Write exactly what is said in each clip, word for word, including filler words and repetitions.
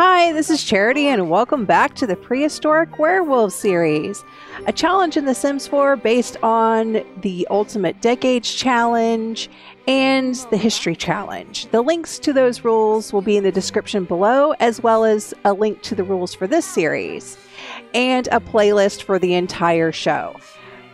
Hi, this is Charity, and welcome back to the Prehistoric Werewolf series, a challenge in The Sims four based on the Ultimate Decades Challenge and the History Challenge. The links to those rules will be in the description below, as well as a link to the rules for this series and a playlist for the entire show.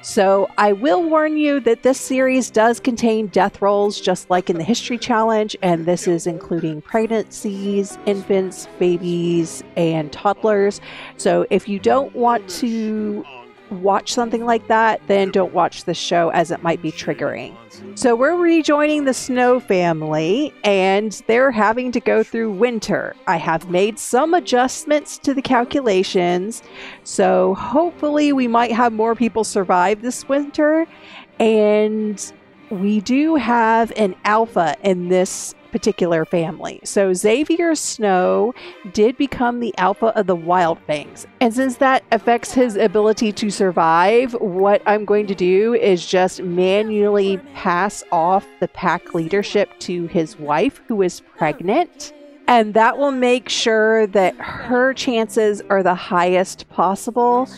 So I will warn you that this series does contain death rolls, just like in the History Challenge, and this is including pregnancies, infants, babies, and toddlers. So if you don't want to watch something like that, then don't watch the show, as it might be triggering. So we're rejoining the Snow family, and they're having to go through winter. I have made some adjustments to the calculations, so hopefully we might have more people survive this winter. And we do have an alpha in this particular family. So Xavier Snow did become the alpha of the Wildfangs. And since that affects his ability to survive, what I'm going to do is just manually pass off the pack leadership to his wife, who is pregnant. And that will make sure that her chances are the highest possible.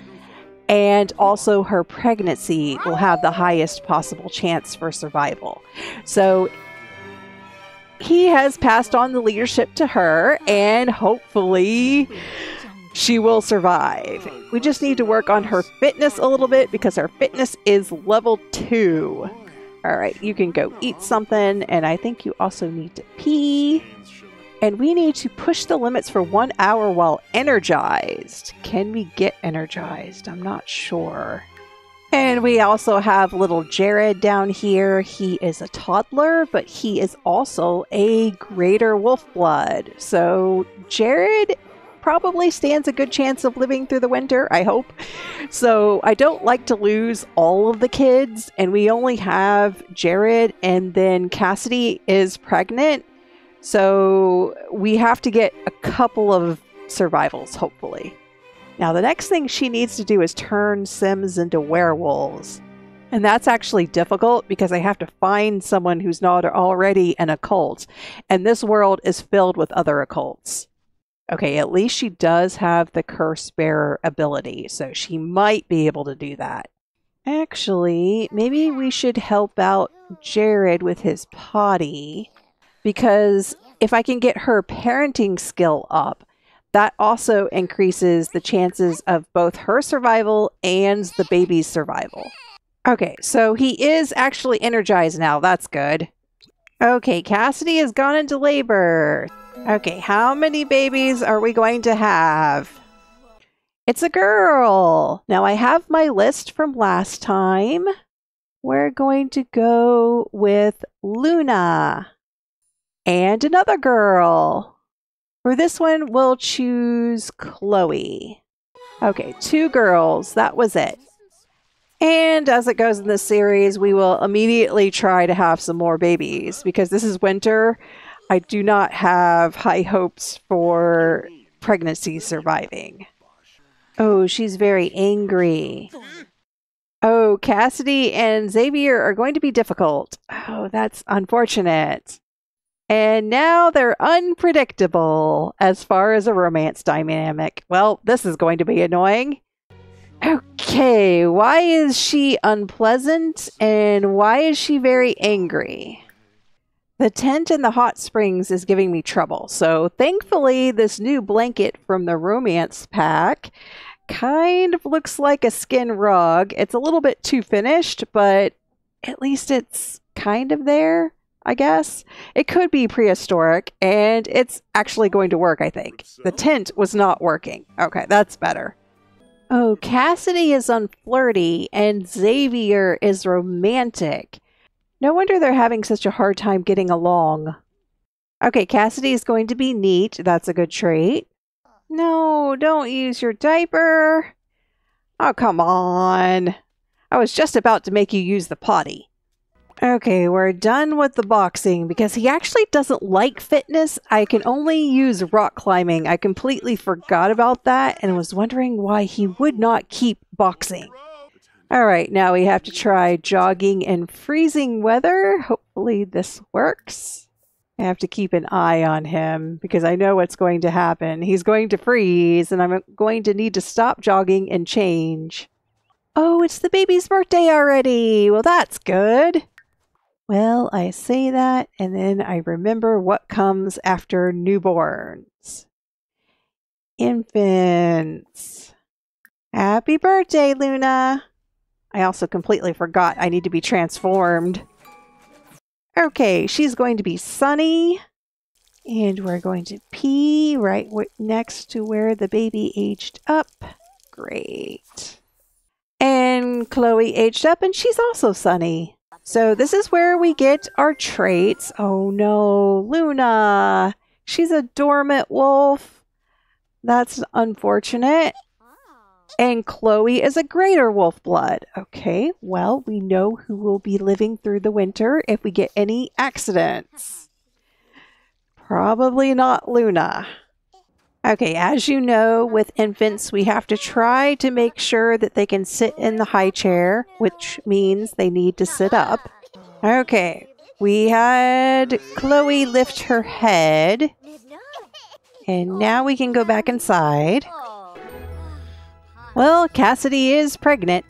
And also her pregnancy will have the highest possible chance for survival. So he has passed on the leadership to her, and hopefully she will survive. We just need to work on her fitness a little bit, because her fitness is level two. All right, you can go eat something, and I think you also need to pee. And we need to push the limits for one hour while energized. Can we get energized? I'm not sure. And we also have little Jared down here. He is a toddler, but he is also a greater wolf blood. So Jared probably stands a good chance of living through the winter, I hope. So I don't like to lose all of the kids, and we only have Jared, and then Cassidy is pregnant. So we have to get a couple of survivals, hopefully. Now, the next thing she needs to do is turn Sims into werewolves. And that's actually difficult, because I have to find someone who's not already an occult. And this world is filled with other occults. Okay, at least she does have the curse bearer ability, so she might be able to do that. Actually, maybe we should help out Jared with his potty. Because if I can get her parenting skill up, that also increases the chances of both her survival and the baby's survival. Okay, so he is actually energized now. That's good. Okay, Cassidy has gone into labor. Okay, how many babies are we going to have? It's a girl. Now I have my list from last time. We're going to go with Luna. And another girl. For this one, we'll choose Chloe. Okay, two girls. That was it. And as it goes in this series, we will immediately try to have some more babies, because this is winter. I do not have high hopes for pregnancy surviving. Oh, she's very angry. Oh, Cassidy and Xavier are going to be difficult. Oh, that's unfortunate. And now they're unpredictable as far as a romance dynamic. Well, this is going to be annoying. Okay, why is she unpleasant, and why is she very angry? The tent in the hot springs is giving me trouble. So thankfully, this new blanket from the romance pack kind of looks like a skin rug. It's a little bit too finished, but at least it's kind of there. I guess. It could be prehistoric, and it's actually going to work, I think. The tent was not working. Okay, that's better. Oh, Cassidy is unflirty, and Xavier is romantic. No wonder they're having such a hard time getting along. Okay, Cassidy is going to be neat. That's a good trait. No, don't use your diaper. Oh, come on. I was just about to make you use the potty. Okay, we're done with the boxing, because he actually doesn't like fitness. I can only use rock climbing. I completely forgot about that and was wondering why he would not keep boxing. All right, now we have to try jogging in freezing weather. Hopefully this works. I have to keep an eye on him because I know what's going to happen. He's going to freeze and I'm going to need to stop jogging and change. Oh, it's the baby's birthday already. Well, that's good. Well, I say that and then I remember what comes after newborns. Infants. Happy birthday, Luna. I also completely forgot I need to be transformed. Okay, she's going to be Sunny, and we're going to pee right next to where the baby aged up. Great. And Chloe aged up, and she's also Sunny. So this is where we get our traits. Oh no, Luna. She's a dormant wolf. That's unfortunate. And Chloe is a greater wolf blood. Okay, well, we know who will be living through the winter if we get any accidents. Probably not Luna. Okay, as you know, with infants, we have to try to make sure that they can sit in the high chair, which means they need to sit up. Okay, we had Chloe lift her head. And now we can go back inside. Well, Cassidy is pregnant.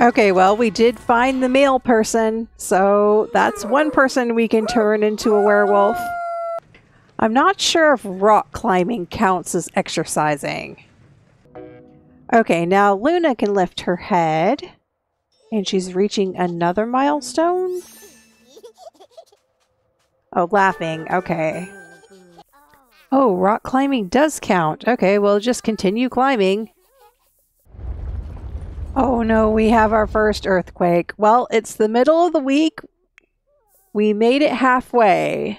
Okay, well, we did find the male person, so that's one person we can turn into a werewolf. I'm not sure if rock climbing counts as exercising. Okay, now Luna can lift her head, and she's reaching another milestone? Oh, laughing. Okay. Oh, rock climbing does count. Okay, well, just continue climbing. Oh no, we have our first earthquake. Well, it's the middle of the week. We made it halfway.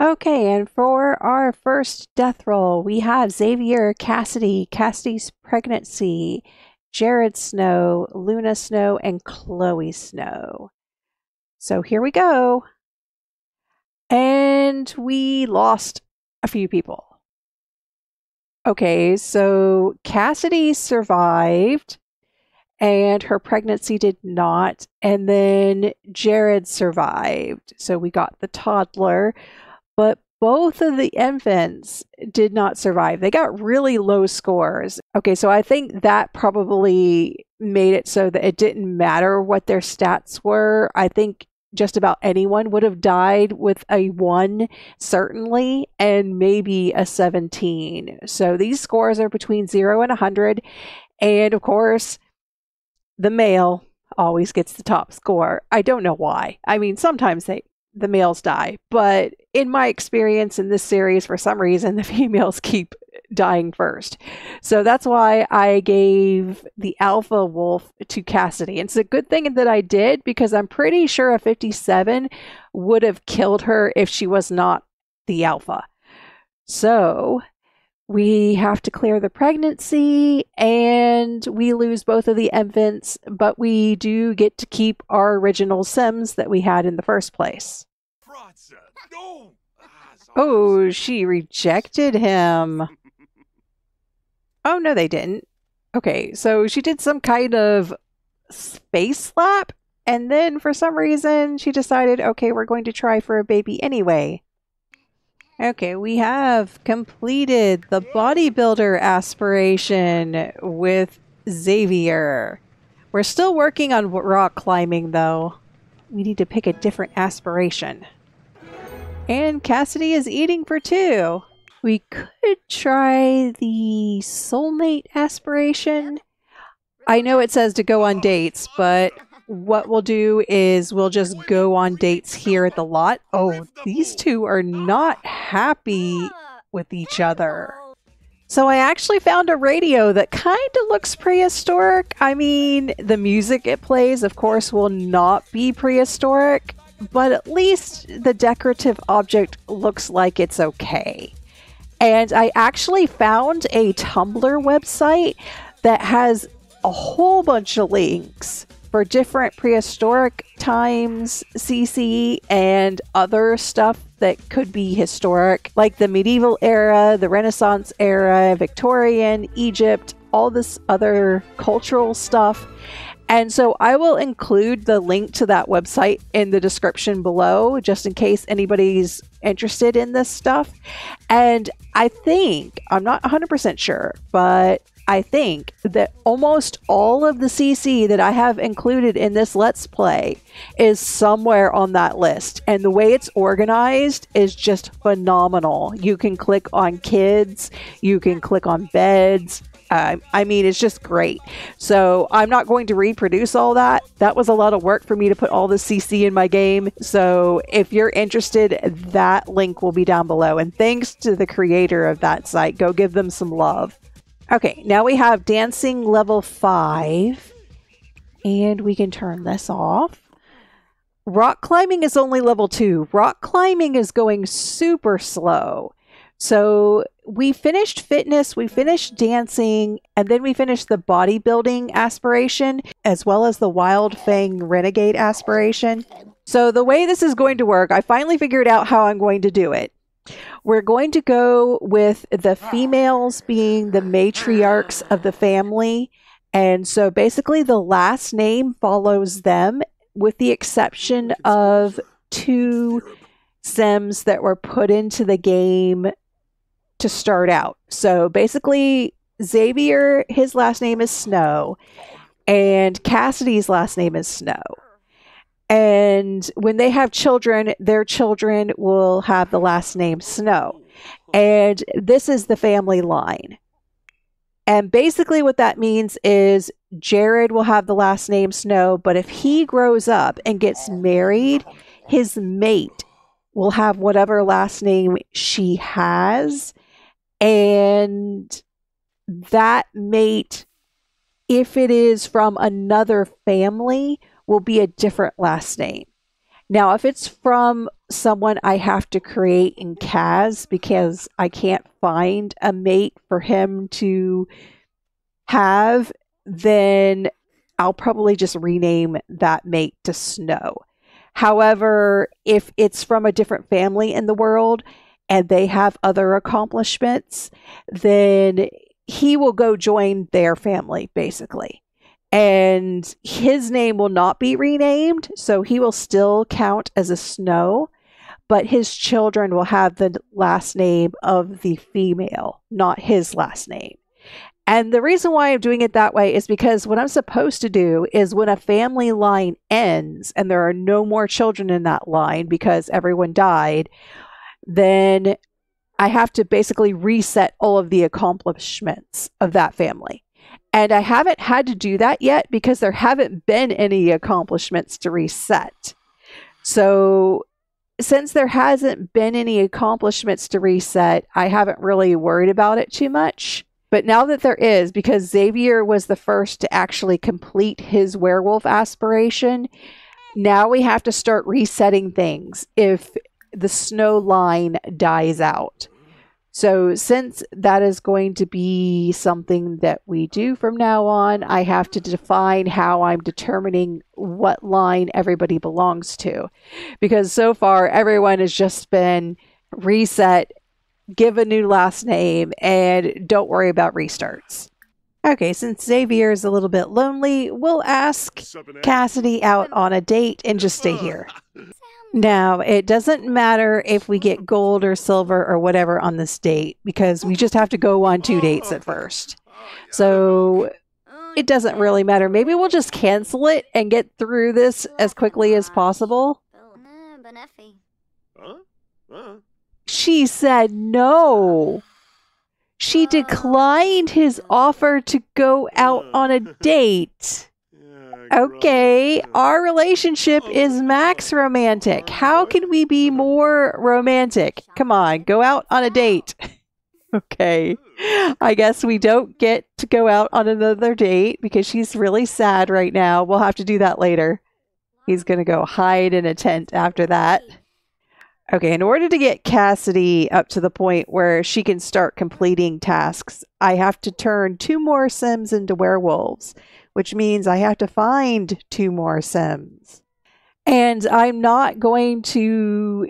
Okay, and for our first death roll, we have Xavier, Cassidy, Cassidy's pregnancy, Jared Snow, Luna Snow, and Chloe Snow. So here we go. And we lost a few people. Okay, so Cassidy survived. And her pregnancy did not. And then Jared survived. So we got the toddler. But both of the infants did not survive. They got really low scores. Okay, so I think that probably made it so that it didn't matter what their stats were. I think just about anyone would have died with a one, certainly, and maybe a seventeen. So these scores are between zero and one hundred. And of course, the male always gets the top score. I don't know why. I mean, sometimes they, the males die, but in my experience in this series, for some reason, the females keep dying first. So that's why I gave the alpha wolf to Cassidy. And it's a good thing that I did because I'm pretty sure a fifty-seven would have killed her if she was not the alpha. So we have to clear the pregnancy and we lose both of the infants, but we do get to keep our original Sims that we had in the first place. Oh, she rejected him. Oh, no, they didn't. Okay, so she did some kind of space slap and then for some reason she decided, okay, we're going to try for a baby anyway. Okay, we have completed the bodybuilder aspiration with Xavier. We're still working on rock climbing, though. We need to pick a different aspiration. And Cassidy is eating for two. We could try the soulmate aspiration. I know it says to go on dates, but what we'll do is we'll just go on dates here at the lot. Oh, these two are not happy with each other. So I actually found a radio that kind of looks prehistoric. I mean, the music it plays, of course, will not be prehistoric, but at least the decorative object looks like it's okay. And I actually found a Tumblr website that has a whole bunch of links for different prehistoric times, C C, and other stuff that could be historic, like the medieval era, the Renaissance era, Victorian, Egypt, all this other cultural stuff. And so I will include the link to that website in the description below, just in case anybody's interested in this stuff. And I think, I'm not one hundred percent sure, but I think that almost all of the C C that I have included in this Let's Play is somewhere on that list. And the way it's organized is just phenomenal. You can click on kids, you can click on beds. Uh, I mean, it's just great. So I'm not going to reproduce all that. That was a lot of work for me to put all the C C in my game. So if you're interested, that link will be down below. And thanks to the creator of that site. Go give them some love. Okay, now we have dancing level five. And we can turn this off. Rock climbing is only level two. Rock climbing is going super slow. So we finished fitness, we finished dancing, and then we finished the bodybuilding aspiration, as well as the Wildfang Renegade aspiration. So the way this is going to work, I finally figured out how I'm going to do it. We're going to go with the females being the matriarchs of the family. And so basically the last name follows them, with the exception of two Sims that were put into the game to start out. So basically Xavier, his last name is Snow, and Cassidy's last name is Snow. And when they have children, their children will have the last name Snow. And this is the family line. And basically what that means is Jared will have the last name Snow, but if he grows up and gets married, his mate will have whatever last name she has. And that mate, if it is from another family, will be a different last name. Now, if it's from someone I have to create in C A S, because I can't find a mate for him to have, then I'll probably just rename that mate to Snow. However, if it's from a different family in the world and they have other accomplishments, then he will go join their family, basically. And his name will not be renamed, so he will still count as a Snow, but his children will have the last name of the female, not his last name. And the reason why I'm doing it that way is because what I'm supposed to do is when a family line ends and there are no more children in that line because everyone died, then I have to basically reset all of the accomplishments of that family. And I haven't had to do that yet because there haven't been any accomplishments to reset. So since there hasn't been any accomplishments to reset, I haven't really worried about it too much. But now that there is, because Xavier was the first to actually complete his werewolf aspiration, now we have to start resetting things if the Snow line dies out. So since that is going to be something that we do from now on, I have to define how I'm determining what line everybody belongs to. Because so far, everyone has just been reset, give a new last name, and don't worry about restarts. Okay, since Xavier is a little bit lonely, we'll ask Cassidy out on a date and just stay here. Now, it doesn't matter if we get gold or silver or whatever on this date, because we just have to go on two dates at first. So it doesn't really matter. Maybe we'll just cancel it and get through this as quickly as possible. She said no. She declined his offer to go out on a date. Okay, our relationship is max romantic. How can we be more romantic? Come on, go out on a date. Okay, I guess we don't get to go out on another date because she's really sad right now. We'll have to do that later. He's going to go hide in a tent after that. Okay, in order to get Cassidy up to the point where she can start completing tasks, I have to turn two more Sims into werewolves, which means I have to find two more Sims. And I'm not going to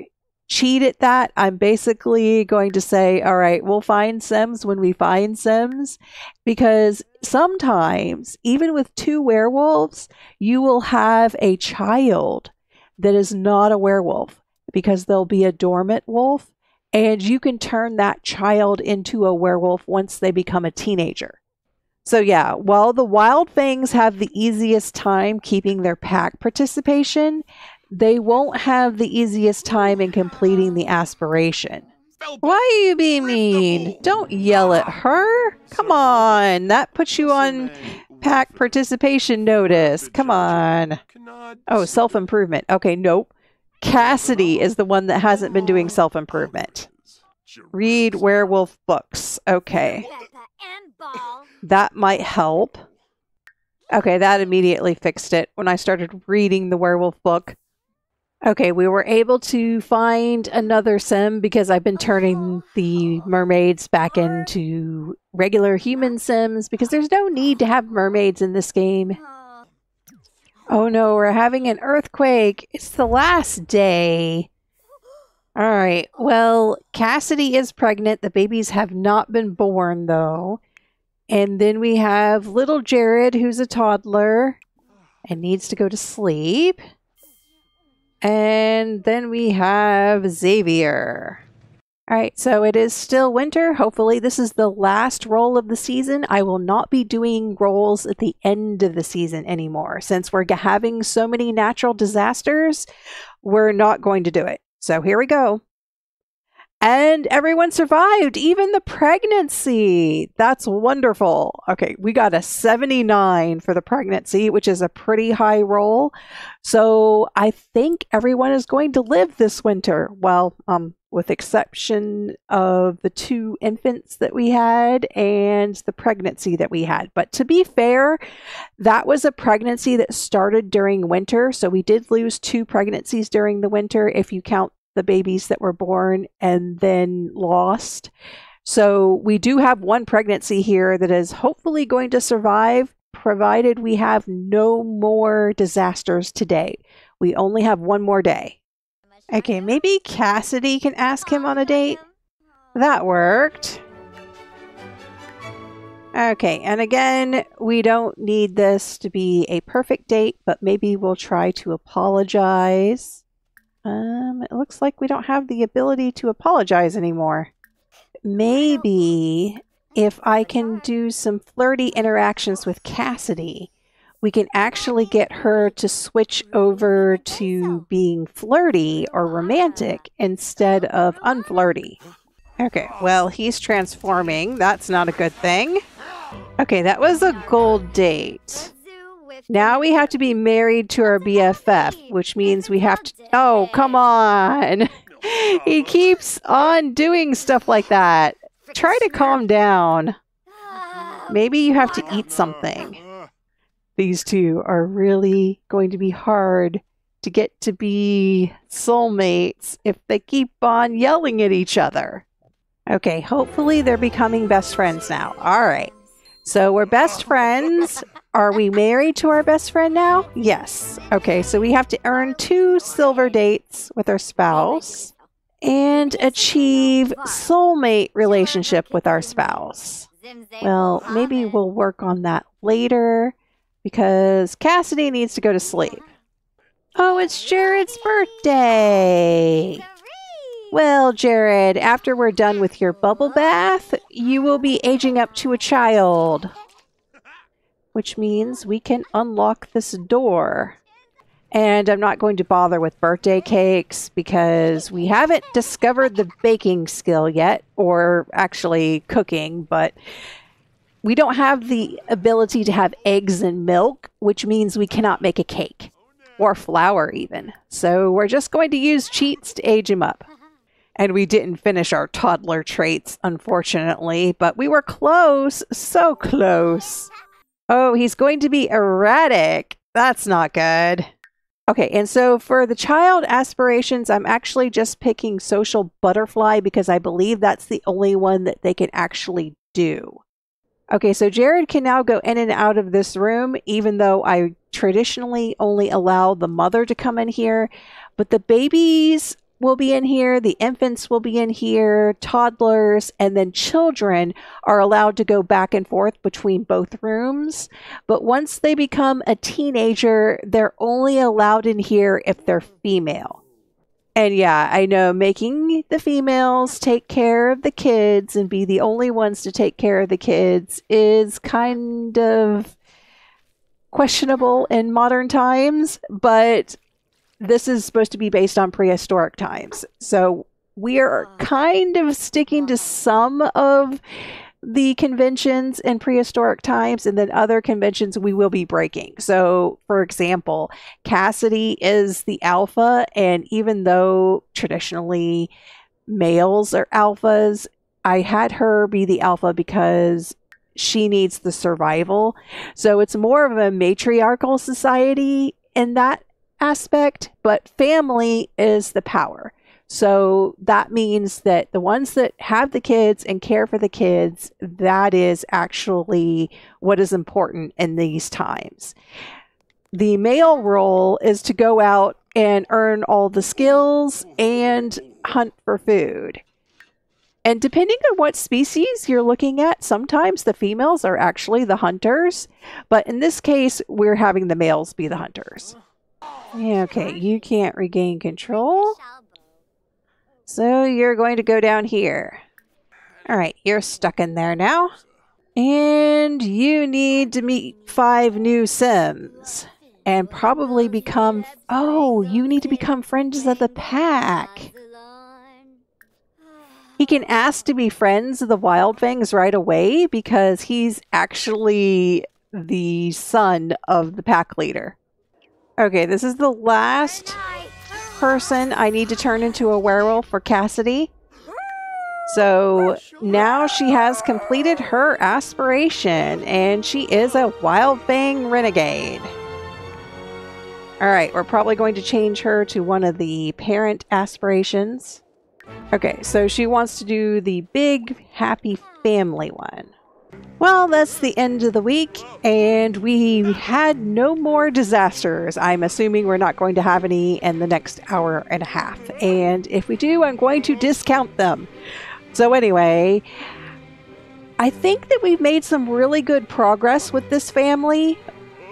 cheat at that. I'm basically going to say, all right, we'll find Sims when we find Sims, because sometimes, even with two werewolves, you will have a child that is not a werewolf, because they'll be a dormant wolf, and you can turn that child into a werewolf once they become a teenager. So yeah, while the Wildfangs have the easiest time keeping their pack participation, they won't have the easiest time in completing the aspiration. Why are you being mean? Don't yell at her. Come on, that puts you on pack participation notice. Come on. Oh, self-improvement. Okay, nope. Cassidy is the one that hasn't been doing self-improvement. Read werewolf books. Okay. That might help. Okay, that immediately fixed it when I started reading the werewolf book. Okay, we were able to find another Sim because I've been turning the mermaids back into regular human Sims because there's no need to have mermaids in this game. Oh no, we're having an earthquake. It's the last day. All right, well, Cassidy is pregnant. The babies have not been born though. And then we have little Jared, who's a toddler and needs to go to sleep. And then we have Xavier. All right, so it is still winter. Hopefully this is the last roll of the season. I will not be doing rolls at the end of the season anymore. Since we're having so many natural disasters, we're not going to do it. So here we go. And everyone survived, even the pregnancy. That's wonderful. Okay, we got a seventy-nine for the pregnancy, which is a pretty high roll. So I think everyone is going to live this winter. Well, um, with exception of the two infants that we had and the pregnancy that we had. But to be fair, that was a pregnancy that started during winter. So we did lose two pregnancies during the winter if you count the babies that were born and then lost. So we do have one pregnancy here that is hopefully going to survive, provided we have no more disasters today. We only have one more day. Okay, maybe Cassidy can ask him on a date. That worked. Okay, and again, we don't need this to be a perfect date, but maybe we'll try to apologize. Um, it looks like we don't have the ability to apologize anymore. Maybe if I can do some flirty interactions with Cassidy, we can actually get her to switch over to being flirty or romantic instead of unflirty. Okay, well, he's transforming. That's not a good thing. Okay, that was a gold date. Now we have to be married to our B F F, which means we have to... Oh, come on! He keeps on doing stuff like that. Try to calm down. Maybe you have to eat something. These two are really going to be hard to get to be soulmates if they keep on yelling at each other. Okay, hopefully they're becoming best friends now. All right. So we're best friends. Are we married to our best friend now? Yes. Okay, so we have to earn two silver dates with our spouse and achieve soulmate relationship with our spouse. Well, maybe we'll work on that later because Cassidy needs to go to sleep. Oh, it's Jared's birthday. Well, Jared, after we're done with your bubble bath, you will be aging up to a child. Which means we can unlock this door. And I'm not going to bother with birthday cakes because we haven't discovered the baking skill yet, or actually cooking, but we don't have the ability to have eggs and milk, which means we cannot make a cake or flour even. So we're just going to use cheats to age him up. And we didn't finish our toddler traits, unfortunately, but we were close, so close. Oh, he's going to be erratic. That's not good. Okay, and so for the child aspirations, I'm actually just picking social butterfly because I believe that's the only one that they can actually do. Okay, so Jared can now go in and out of this room, even though I traditionally only allow the mother to come in here. But the babies will be in here, the infants will be in here, toddlers, and then children are allowed to go back and forth between both rooms. But once they become a teenager, they're only allowed in here if they're female. And yeah, I know making the females take care of the kids and be the only ones to take care of the kids is kind of questionable in modern times, but this is supposed to be based on prehistoric times. So we are kind of sticking to some of the conventions in prehistoric times, and then other conventions we will be breaking. So, for example, Cassidy is the alpha, and even though traditionally males are alphas, I had her be the alpha because she needs the survival. So it's more of a matriarchal society in that aspect, but family is the power. So that means that the ones that have the kids and care for the kids, that is actually what is important in these times. The male role is to go out and earn all the skills and hunt for food. And depending on what species you're looking at, sometimes the females are actually the hunters. But in this case, we're having the males be the hunters. Okay, you can't regain control. So you're going to go down here. All right, you're stuck in there now. And you need to meet five new Sims. And probably become... Oh, you need to become friends of the pack. He can ask to be friends of the Wildfangs right away because he's actually the son of the pack leader. Okay, this is the last... person I need to turn into a werewolf for Cassidy. So now she has completed her aspiration and she is a Wildfang renegade. Alright, we're probably going to change her to one of the parent aspirations. Okay, so she wants to do the big happy family one. Well, that's the end of the week, and we had no more disasters. I'm assuming we're not going to have any in the next hour and a half. And if we do, I'm going to discount them. So anyway, I think that we've made some really good progress with this family.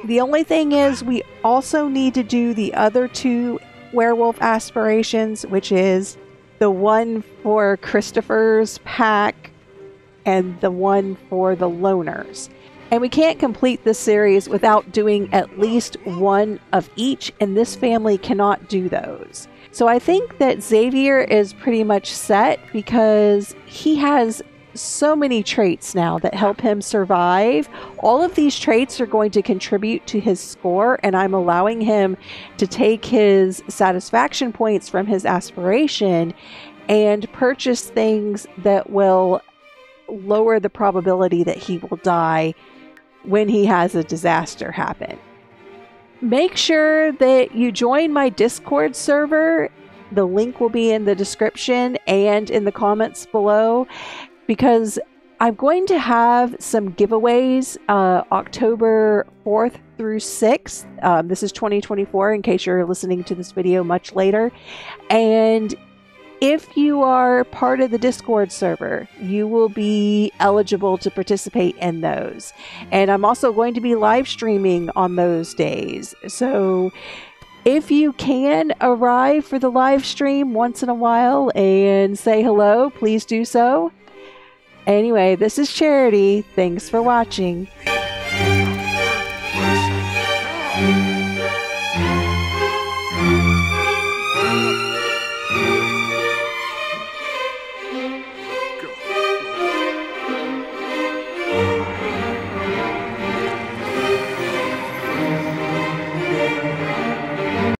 The only thing is we also need to do the other two werewolf aspirations, which is the one for Christopher's pack, and the one for the loners. And we can't complete this series without doing at least one of each, and this family cannot do those. So I think that Xavier is pretty much set because he has so many traits now that help him survive. All of these traits are going to contribute to his score, and I'm allowing him to take his satisfaction points from his aspiration and purchase things that will lower the probability that he will die when he has a disaster happen. Make sure that you join my Discord server. The link will be in the description and in the comments below, because I'm going to have some giveaways uh, October fourth through sixth. Um, this is twenty twenty-four in case you're listening to this video much later. And if you are part of the Discord server, you will be eligible to participate in those. And I'm also going to be live streaming on those days. So if you can arrive for the live stream once in a while and say hello, please do so. Anyway, this is Charity. Thanks for watching.